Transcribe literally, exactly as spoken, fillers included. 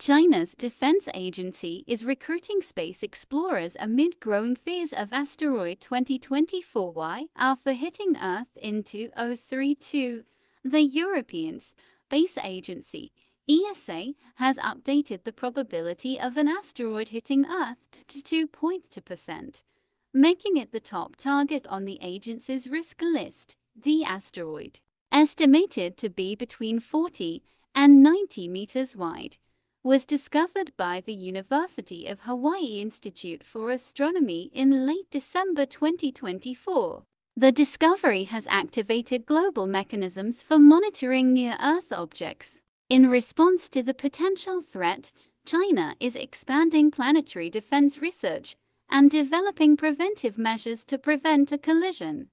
China's defense agency is recruiting space explorers amid growing fears of asteroid twenty twenty-four Y Alpha hitting Earth in two thousand thirty-two. The European Space Agency E S A has updated the probability of an asteroid hitting Earth to two point two percent, making it the top target on the agency's risk list. The asteroid, estimated to be between forty and ninety meters wide, was discovered by the University of Hawaii Institute for Astronomy in late December twenty twenty-four. The discovery has activated global mechanisms for monitoring near-Earth objects. In response to the potential threat, China is expanding planetary defense research and developing preventive measures to prevent a collision.